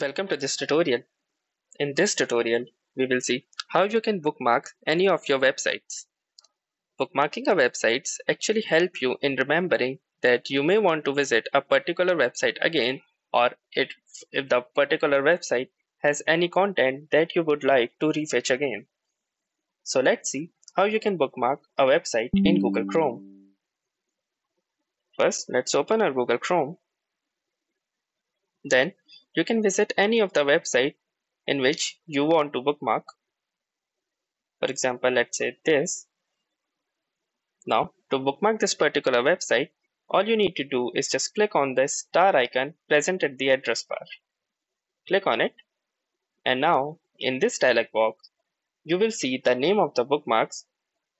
Welcome to this tutorial. In this tutorial, we will see how you can bookmark any of your websites. Bookmarking our websites actually help you in remembering that you may want to visit a particular website again, or if the particular website has any content that you would like to refetch again. So let's see how you can bookmark a website in Google Chrome. First, let's open our Google Chrome. Then, you can visit any of the website in which you want to bookmark. For example, let's say this. Now, to bookmark this particular website, all you need to do is just click on this star icon present at the address bar. Click on it, and now in this dialog box, you will see the name of the bookmarks,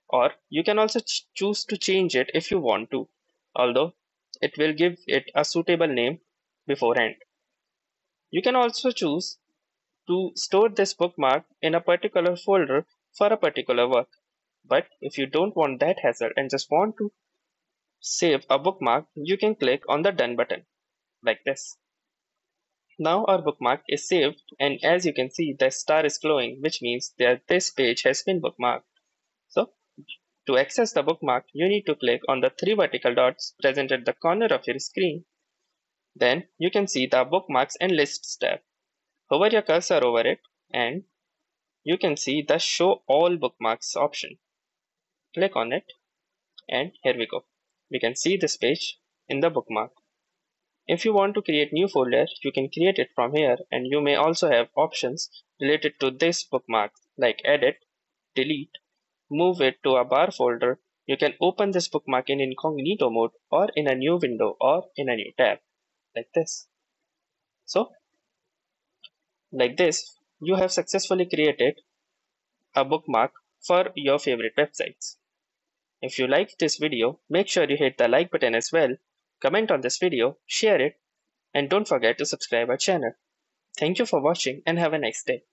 or you can also choose to change it if you want to, although it will give it a suitable name beforehand. You can also choose to store this bookmark in a particular folder for a particular work. But if you don't want that hassle and just want to save a bookmark, you can click on the done button like this. Now our bookmark is saved, and as you can see, the star is glowing, which means that this page has been bookmarked. So to access the bookmark, you need to click on the three vertical dots present at the corner of your screen. Then you can see the Bookmarks and Lists tab. Hover your cursor over it and you can see the Show All Bookmarks option. Click on it and here we go. We can see this page in the bookmark. If you want to create new folder, you can create it from here, and you may also have options related to this bookmark like edit, delete, move it to a bar folder. You can open this bookmark in incognito mode or in a new window or in a new tab. Like this. So like this, you have successfully created a bookmark for your favorite websites. If you liked this video, make sure you hit the like button as well, comment on this video, share it, and don't forget to subscribe our channel. Thank you for watching and have a nice day.